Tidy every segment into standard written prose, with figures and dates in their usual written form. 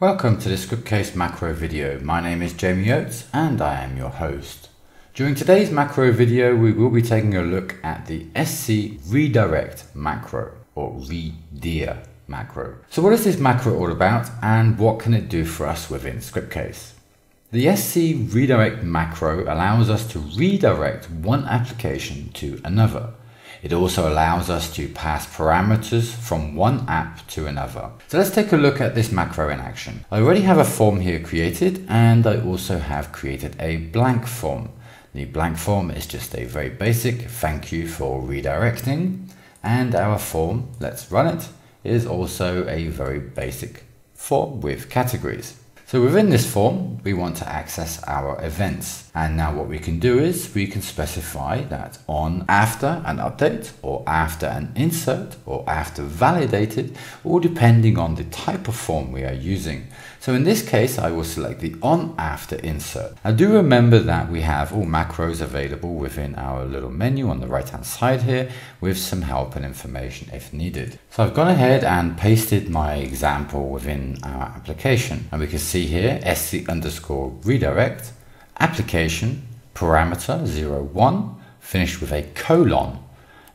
Welcome to the Scriptcase macro video. My name is Jamie Oates and I am your host. During today's macro video we will be taking a look at the SC Redirect macro or redir macro. So what is this macro all about and what can it do for us within Scriptcase? The SC Redirect macro allows us to redirect one application to another. It also allows us to pass parameters from one app to another. So let's take a look at this macro in action. I already have a form here created, and I also have created a blank form. The blank form is just a very basic thank you for redirecting, and our form, let's run it, is also a very basic form with categories. So within this form, we want to access our events. And now what we can do is we can specify that on after an update or after an insert or after validated, or depending on the type of form we are using. So in this case, I will select the on after insert. Now do remember that we have all macros available within our little menu on the right hand side here with some help and information if needed. So I've gone ahead and pasted my example within our application, and we can see here SC underscore redirect, application, parameter 01, finished with a colon,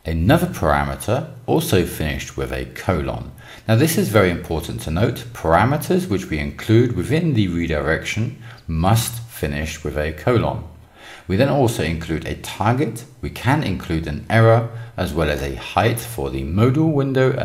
another parameter also finished with a colon. Now this is very important to note, parameters which we include within the redirection must finish with a colon. We then also include a target, we can include an error, as well as a height for the modal window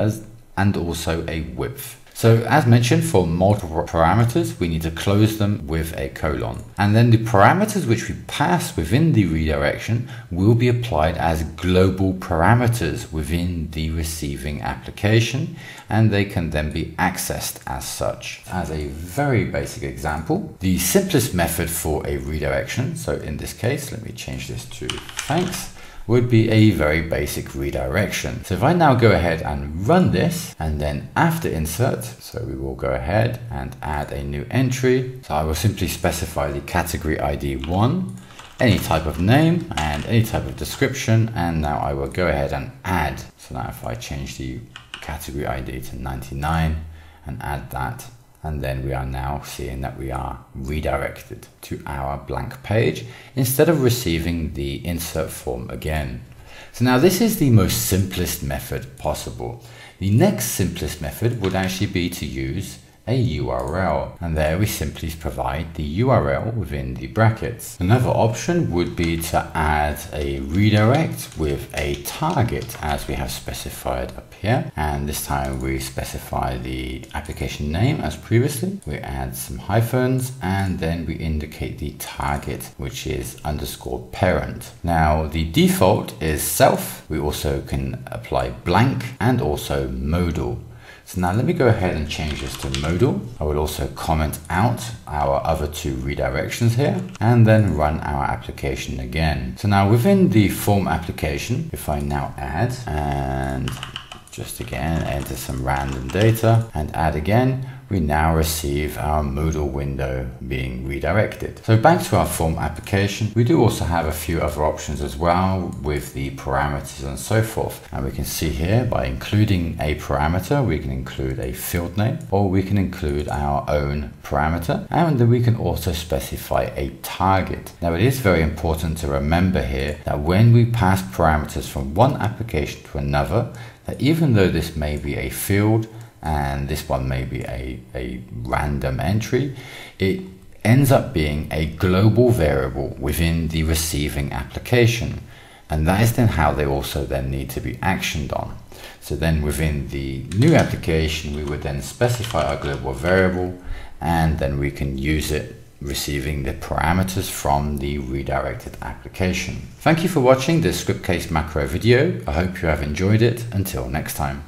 and also a width. So as mentioned, for multiple parameters, we need to close them with a colon. And then the parameters which we pass within the redirection will be applied as global parameters within the receiving application, and they can then be accessed as such. As a very basic example, the simplest method for a redirection, so in this case, let me change this to thanks, would be a very basic redirection. So if I now go ahead and run this, and then after insert, so we will go ahead and add a new entry. So I will simply specify the category ID 1, any type of name and any type of description. And now I will go ahead and add. So now if I change the category ID to 99 and add that, and then we are now seeing that we are redirected to our blank page instead of receiving the insert form again. So now this is the most simplest method possible. The next simplest method would actually be to use a URL, and there we simply provide the URL within the brackets. Another option would be to add a redirect with a target as we have specified up here, and this time we specify the application name as previously. We add some hyphens and then we indicate the target, which is underscore parent. Now the default is self. We also can apply blank and also modal. So now let me go ahead and change this to modal. I will also comment out our other two redirections here and then run our application again. So now within the form application, if I now add and just again enter some random data and add again, we now receive our modal window being redirected. So back to our form application, we do also have a few other options as well with the parameters and so forth. And we can see here by including a parameter, we can include a field name, or we can include our own parameter, and then we can also specify a target. Now it is very important to remember here that when we pass parameters from one application to another, that even though this may be a field, and this one may be a random entry, it ends up being a global variable within the receiving application. And that is then how they also then need to be actioned on. So then within the new application, we would then specify our global variable, and then we can use it receiving the parameters from the redirected application. Thank you for watching this Scriptcase macro video. I hope you have enjoyed it. Until next time.